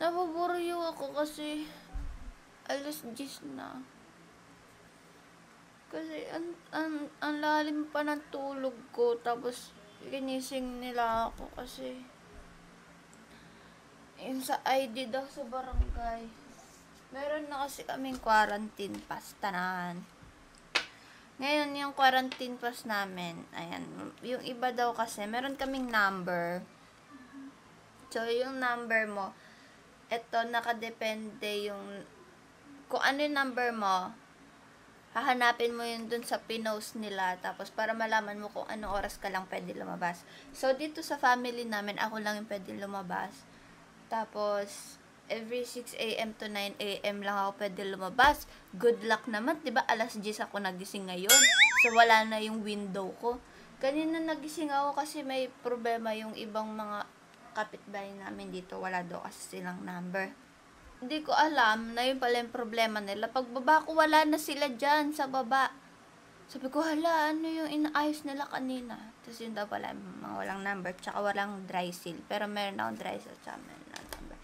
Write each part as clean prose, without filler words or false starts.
Napaboryo ako kasi alas 10 na. Kasi ang lalim pa ng tulog ko, tapos ginising nila ako kasi yun sa ID daw sa barangay. Meron na kasi kaming quarantine pass, tanahan. Ngayon, yung quarantine pass namin, ayan, yung iba daw kasi, meron kaming number. So, yung number mo, eto, nakadepende yung, kung ano yung number mo, hahanapin mo yun dun sa pinost nila, tapos para malaman mo kung anong oras ka lang pwede lumabas. So, dito sa family namin, ako lang yung pwede lumabas. Tapos, every 6 AM to 9 AM lang ako pwede lumabas. Good luck naman, diba? Alas 10 ako nagising ngayon. So, wala na yung window ko. Kanina nagising ako kasi may problema yung ibang mga kapitbahay namin dito. Wala daw kasi silang number. Hindi ko alam na yun pala yung problema nila. Pagbaba ko, wala na sila dyan sa baba. Sabi ko, hala, ano yung inaayos nila kanina? Tapos yun daw pala, mga walang number, tsaka walang dry seal. Pero meron akong dry seal, tsaka meron akong number.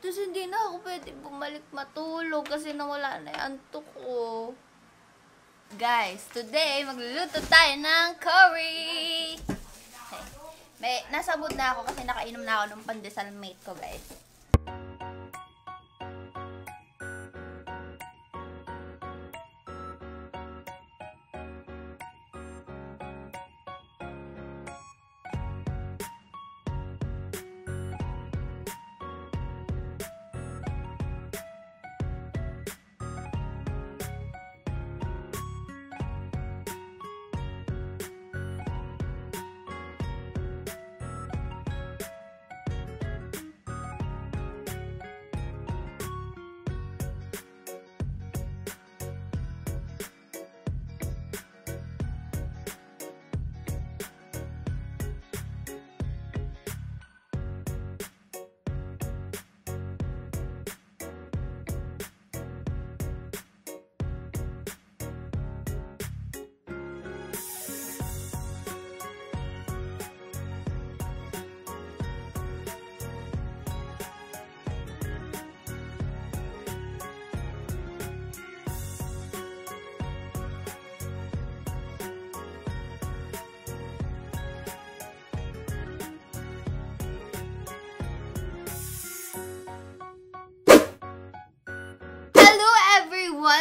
Tapos hindi na ako pwede bumalik matulog kasi nawala na yung antok ko. Guys, today, magluluto tayo ng curry! Okay. Nasabot na ako kasi nakainom na ako ng pandesal mate ko, guys.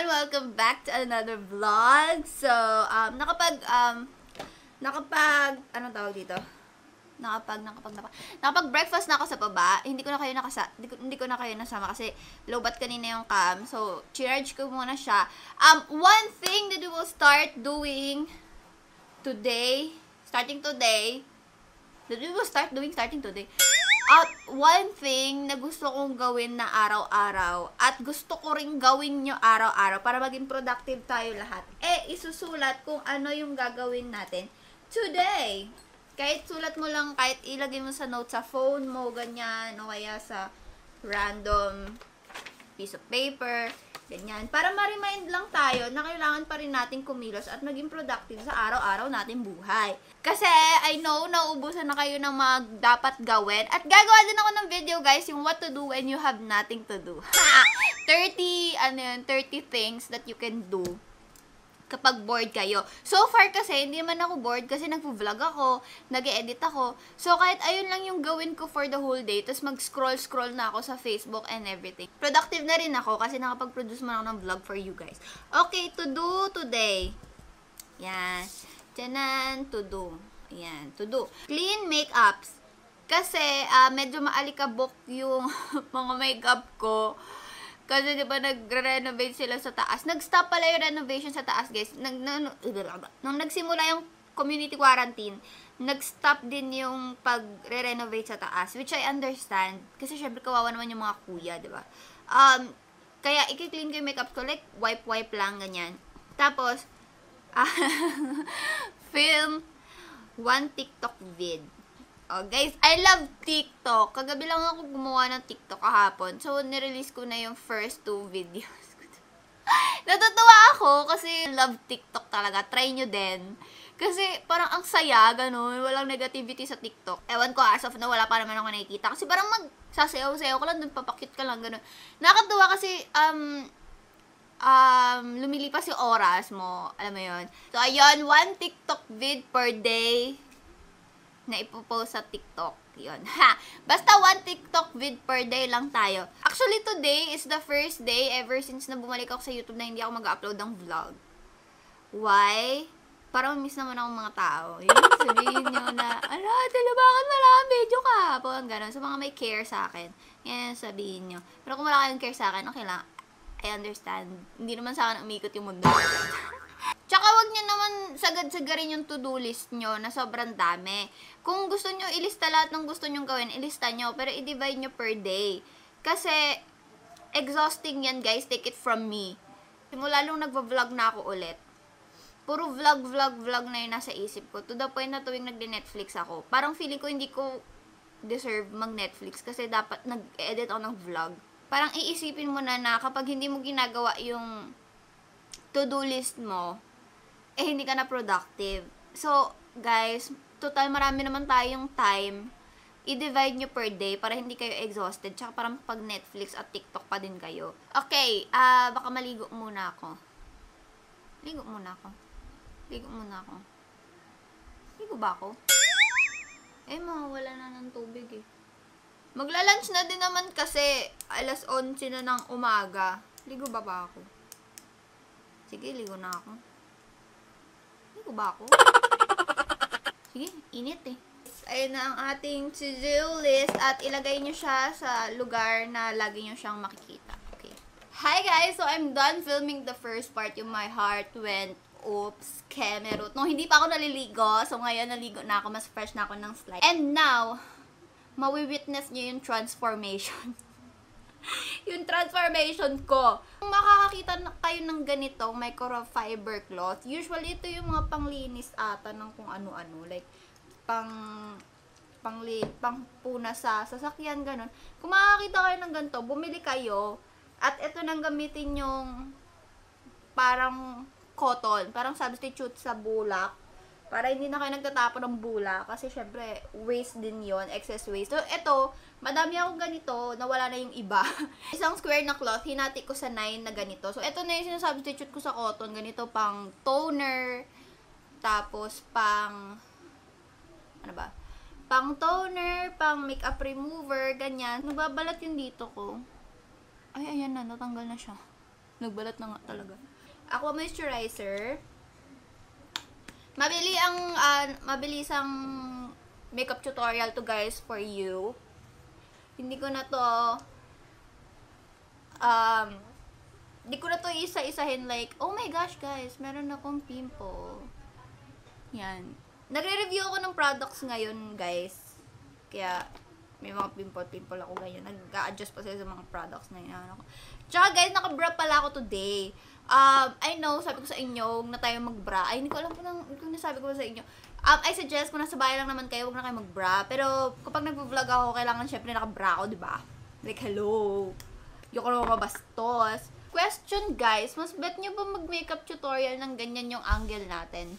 Welcome back to another vlog. So, nakapag breakfast na ako sa baba. Hindi ko na kayo nasama kasi lowbat kanina yung cam. So, charge ko muna siya. One thing that we will start doing today, one thing na gusto kong gawin na araw-araw at gusto ko ring gawin nyo araw-araw para maging productive tayo lahat, isusulat kung ano yung gagawin natin today. Kahit sulat mo lang, kahit ilagay mo sa notes sa phone mo, ganyan, o kaya sa random piece of paper, ganyan. Para ma-remind lang tayo na kailangan pa rin natin kumilos at maging productive sa araw-araw natin buhay. Kasi, I know, nauubusan na kayo ng mga dapat gawin. At gagawa din ako ng video, guys, yung what to do when you have nothing to do. 30 things that you can do kapag bored kayo. So far kasi, hindi man ako bored kasi nagpo-vlog ako, nag-e-edit ako. So kahit ayun lang yung gawin ko for the whole day, tapos mag-scroll-scroll na ako sa Facebook and everything. Productive na rin ako kasi nakapag-produce man ako ng vlog for you guys. Okay, to do today. Yan. Tiyanan, to do. Yan, to do. Clean makeups. Kasi medyo maalikabok yung mga makeup ko. Kasi diba nag-renovate sila sa taas. Nag-stop pala yung renovation sa taas, guys. Nung nagsimula yung community quarantine, nag-stop din yung pag-renovate sa taas. Which I understand. Kasi syempre kawawa naman yung mga kuya, diba? Kaya i-clean ko yung makeup ko. Like, wipe-wipe lang, ganyan. Tapos, film one TikTok vid. Oh, guys, I love TikTok. Kagabi lang ako gumawa ng TikTok kahapon. So, nirelease ko na yung first 2 videos. Natutuwa ako kasi love TikTok talaga. Try nyo din. Kasi parang ang saya, ganun. Walang negativity sa TikTok. Ewan ko, as of now, wala pa naman ako nakikita. Kasi parang magsasayaw-sayaw ko lang, dun papakit ka lang, ganun. Nakakatuwa kasi, lumilipas yung oras mo. Alam mo yun. So, ayun, 1 TikTok vid per day na ipopost sa TikTok. Yun. Ha! Basta 1 TikTok vid per day lang tayo. Actually, today is the first day ever since na bumalik ako sa YouTube na hindi ako mag-upload ng vlog. Why? Parang miss naman akong mga tao. Yun, sabihin nyo na, ala, tala, bakit wala kang video ka? Pag gano'n. So, mga may care sa akin. Yan, sabihin nyo. Pero kung wala kayong care sa akin, okay lang. I understand. Hindi naman sa akin umikot yung mundo. Tsaka wag nyo naman sagad-sagarin yung to-do list nyo na sobrang dami. Kung gusto nyo ilista lahat ng gusto nyo gawin, ilista nyo. Pero i-divide nyo per day. Kasi, exhausting yan guys. Take it from me. Simula nung nagva-vlog na ako ulit. Puro vlog na yun nasa isip ko. To the point na tuwing nagdi-Netflix ako. Parang feeling ko hindi ko deserve mag-Netflix kasi dapat nag-edit ako ng vlog. Parang iisipin mo na kapag hindi mo ginagawa yung to-do list mo, eh hindi ka na productive. So, guys, total marami naman tayong time. I-divide nyo per day para hindi kayo exhausted. Tsaka parang pag Netflix at TikTok pa din kayo. Okay, baka maligo muna ako. Ligo muna ako. Ligo muna ako. Ligo ba ako? Eh, mawawala na ng tubig eh. Magla-lunch na din naman kasi alas 11 na ng umaga. Ligo ba ako? Sige, ligo na ako. Ligo ba ako? Sige, init eh. Ayun na ang ating to-do list at ilagay nyo siya sa lugar na lagi nyo siyang makikita. Okay. Hi guys! So, I'm done filming the first part. Yung my heart went oops, kemerut. No, hindi pa ako naliligo. So, ngayon naligo na ako. Mas fresh na ako ng slide. And now, mawi-witness nyo yung transformation. Yung transformation ko. Kung makakakita kayo ng ganito, microfiber cloth, usually ito yung mga panglinis ata ng kung ano-ano. Like, pangpuna sa sasakyan, ganun. Kung makakita kayo ng ganito, bumili kayo. At ito nang gamitin yung parang cotton, parang substitute sa bulak. Para hindi na kayo nagtatapon ng bulak. Kasi syempre, waste din yon, excess waste. So, ito, madami akong ganito, nawala na yung iba. Isang square na cloth, hinati ko sa 9 na ganito. So, ito na yung sinasubstitute ko sa cotton. Ganito pang toner, tapos pang, ano ba? Pang toner, pang makeup remover, ganyan. Nagbabalat yung dito ko. Ay, ayan na, natanggal na siya. Nagbalat na nga talaga. Aqua moisturizer. Mabilisang makeup tutorial to guys for you. Hindi ko na to isa-isahin like, oh my gosh guys, meron akong pimple. Yan. Nagre-review ako ng products ngayon guys. Kaya may mga pimple-pimple ako ngayon. Nag-a-adjust pa sila sa mga products na yun. Tsaka guys, naka-bra pala ako today. I know, sabi ko sa inyo, huwag na tayo mag-bra. Ay, hindi ko alam kung nasabi ko sa inyo. I suggest, kung nasa bahay lang naman kayo, huwag na kayo mag-bra. Pero, kapag nag-vlog ako, kailangan syempre naka-bra ako, diba? Like, hello. Yung ko naman mabastos. Question, guys, mas bet nyo ba mag-makeup tutorial ng ganyan yung angle natin?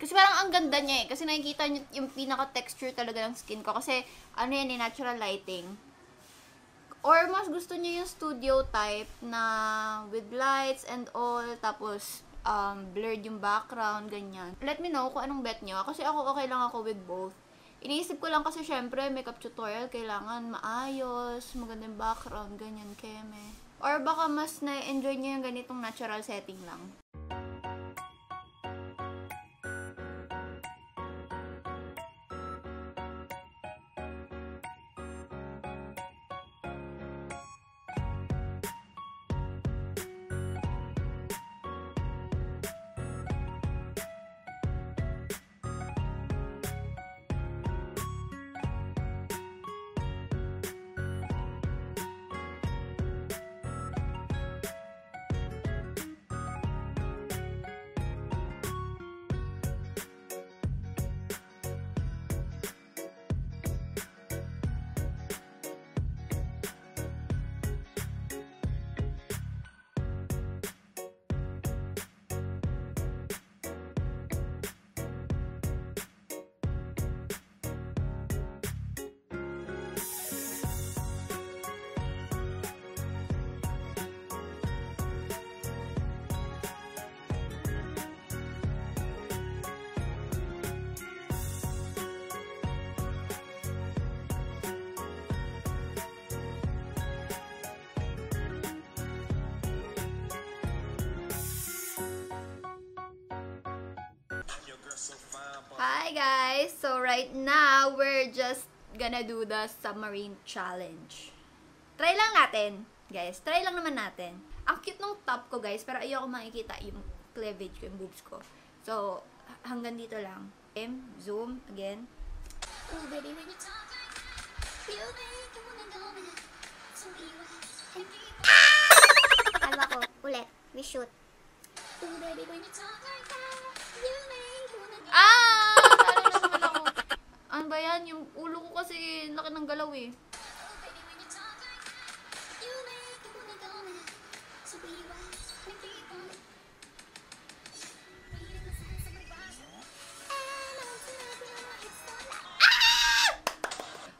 Kasi parang ang ganda niya eh. Kasi nakikita niyo yung pinaka-texture talaga ng skin ko. Kasi ano yan eh, natural lighting. Or mas gusto niyo yung studio type na with lights and all. Tapos blurred yung background, ganyan. Let me know kung anong bet niyo. Kasi ako okay lang ako with both. Iniisip ko lang kasi syempre makeup tutorial kailangan maayos, magandang background, ganyan keme. Or baka mas na-enjoy niyo yung ganitong natural setting lang. Hi guys! So right now, we're just gonna do the submarine challenge. Try lang natin, guys. Try lang naman natin. Ang cute nung top ko, guys, pero ayoko makikita yung cleavage ko, yung boobs ko. So, hanggang dito lang. Okay, zoom again. Oh, baby, when you talk like that, you make me wanna go back. So you have to be... Kalma ko. Ulit. Reshoot. Oh, baby, when you talk like that, you make me wanna go back. Ano ba yan? Yung ulo ko kasi laki ng galaw eh.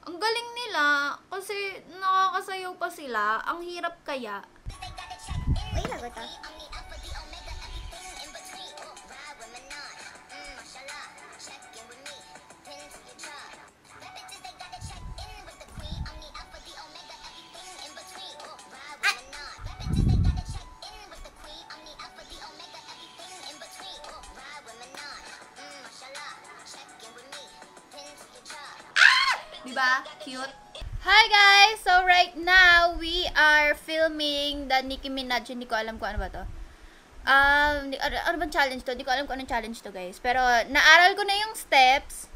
Ang galing nila kasi nakakasayaw pa sila. Ang hirap kaya. Uy, lagot ah. Diba? Cute. Hi guys! So right now, we are filming the Nicki Minaj. Hindi ko alam kung ano ba to. Ano bang challenge to? Hindi ko alam kung anong challenge to, guys. Pero naaral ko na yung steps.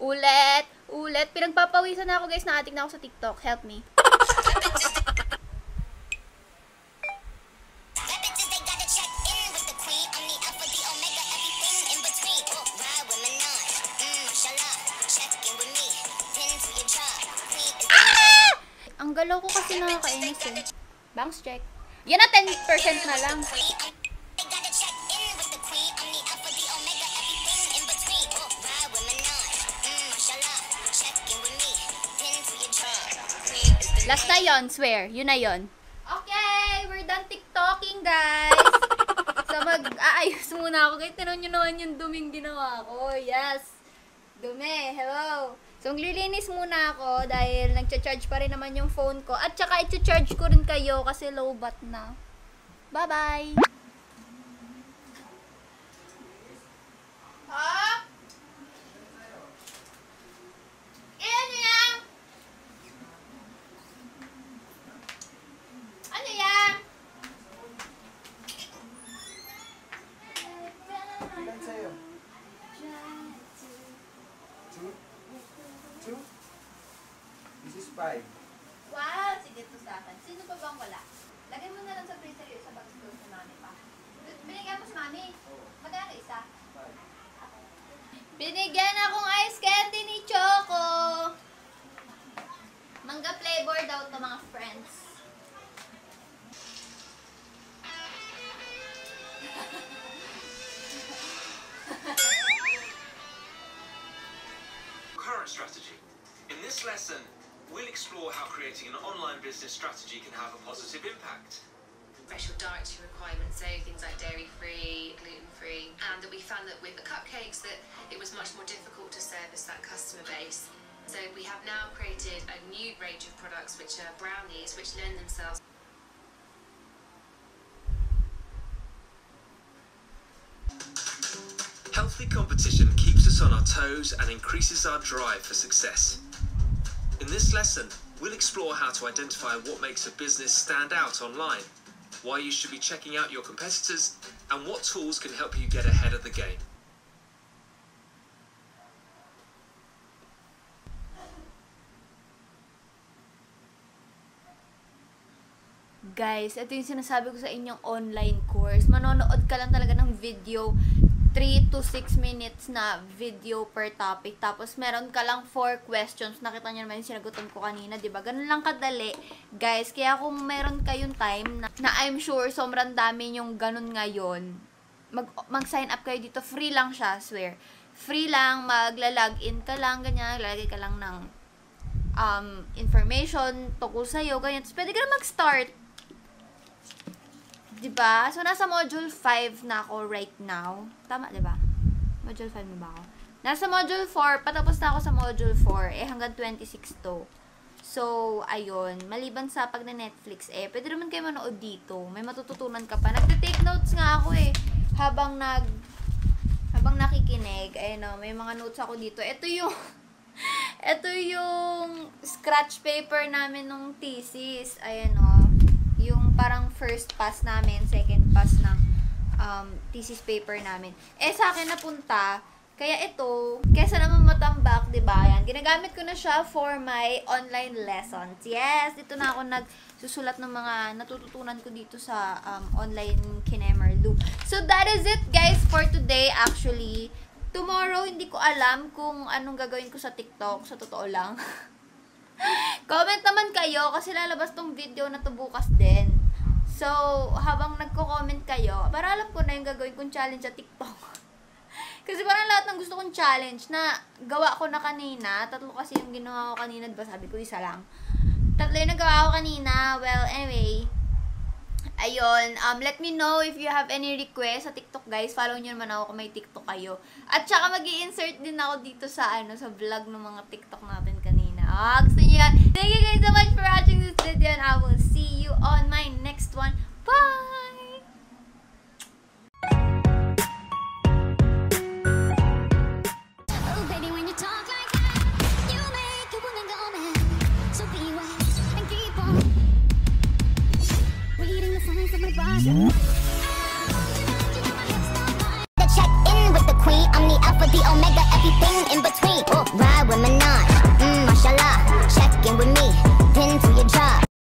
Ulit. Pinagpapawisan na ako, guys. Nakatik na ako sa TikTok. Help me. Ang galaw ko kasi nakakainis eh. Bangs check. Yan na 10% na lang. Last na yun, swear. Yun na yun. Okay, we're done TikToking, guys. So mag-aayos muna ako. Kahit tinan nyo naman yung duming ginawa ko. Yes. Dumi. Hello. So, maglilinis muna ako dahil nagcha-charge pa rin naman yung phone ko. At saka, i-charge ko rin kayo kasi low bat na. Bye-bye! Ha? Ano yan? Ano yan? Ilan sa'yo? Two? This is 5. Wow! Sige to sa akin. Sino pa bang wala? Lagay mo na lang sa freezer yun sa box-close na mami pa. Binigyan mo si mami. Magkano isa? 5. Binigyan akong ice candy ni Choco. Mangga flavor daw to mga friends. Strategy. In this lesson, we'll explore how creating an online business strategy can have a positive impact. Special dietary requirements, so things like dairy-free, gluten-free, and that we found that with the cupcakes that it was much more difficult to service that customer base. So we have now created a new range of products which are brownies, which lend themselves. Healthy competition keeps us on our toes and increases our drive for success. In this lesson, we'll explore how to identify what makes a business stand out online, why you should be checking out your competitors, and what tools can help you get ahead of the game. Guys, ito yung sinasabi ko sa inyong online course. Manonood ka lang talaga ng video. 3 to 6 minutes na video per topic. Tapos, meron ka lang 4 questions. Nakita nyo naman yung sinagutan ko kanina, diba? Ganun lang kadali, guys. Kaya kung meron kayong time na I'm sure sobrang dami yung ganun ngayon, mag-sign up kayo dito. Free lang siya, swear. Free lang, magla-login ka lang, ganyan. Lagay ka lang ng information tungkol sa'yo, ganyan. Tapos, pwede ka na mag-start. Diba? So, nasa module 5 na ako right now. Tama, diba? Module 5 na ba ako? Nasa module 4. Patapos na ako sa module 4. Eh, hanggang 26 to. So, ayun. Maliban sa pag na Netflix, eh, pwede naman kayo manood dito. May matututunan ka pa. Nagte-take notes nga ako eh. Habang nakikinig, ayun o, may mga notes ako dito. Ito yung scratch paper namin nung thesis. Ayun o. Yung parang first pass namin, second pass ng thesis paper namin. Eh, sa akin napunta, kaya ito, kesa naman matambak, diba? Ayan, ginagamit ko na siya for my online lessons. Yes! Dito na ako nagsusulat ng mga natututunan ko dito sa online Kinemer Loop. So, that is it, guys, for today, actually. Tomorrow, hindi ko alam kung anong gagawin ko sa TikTok. Sa totoo lang. Comment naman kayo, kasi lalabas tong video na to bukas din. So, habang nagko-comment kayo, para alam ko na yung gagawin kong challenge sa TikTok. Kasi parang lahat ng gusto kong challenge na gawa ko na kanina. Tatlo kasi yung ginawa ko kanina. Diba sabi ko isa lang? Tatlo yung nagawa ko kanina. Well, anyway. Ayun. Let me know if you have any request sa TikTok, guys. Follow nyo naman ako kung may TikTok kayo. At saka mag-i-insert din ako dito sa, sa vlog ng mga TikTok natin kanina. Oh, gusto nyo yan. Thank you guys so much for watching this video. And I will see you on my next one. Bye! The check in with the queen. I'm the alpha, the omega, everything in between.